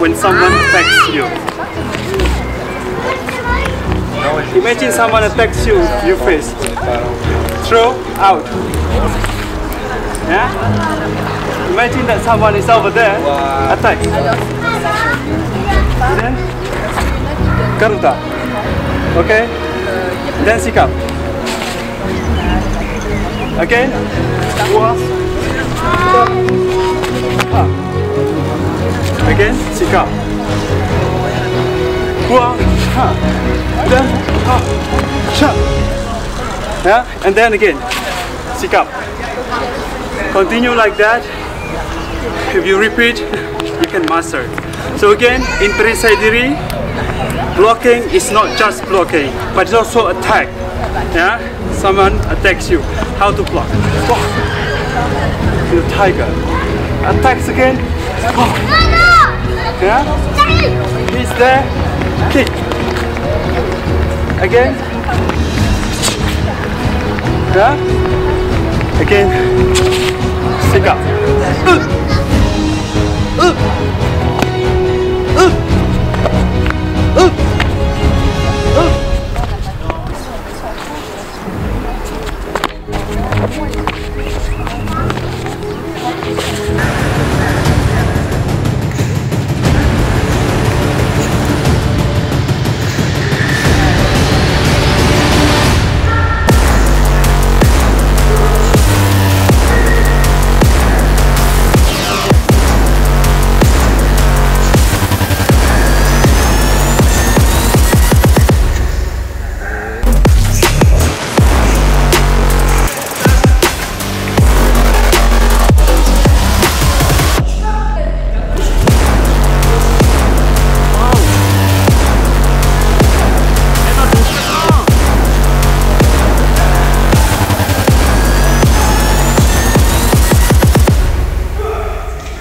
When someone attacks you, imagine someone attacks you with your fist. Throw out. Yeah? Imagine that someone is over there, attack. Then Karuta. Okay? Then Sikap. Okay? Again, Sikap. Yeah? And then again, Sikap. Continue like that. If you repeat, you can master. So again, in Perisai Diri, blocking is not just blocking, but it's also attack. Yeah? Someone attacks you. How to block? Block. The tiger. Attacks again. Block. Yeah? He's there. Kick. Again. Yeah? Again. Sikap.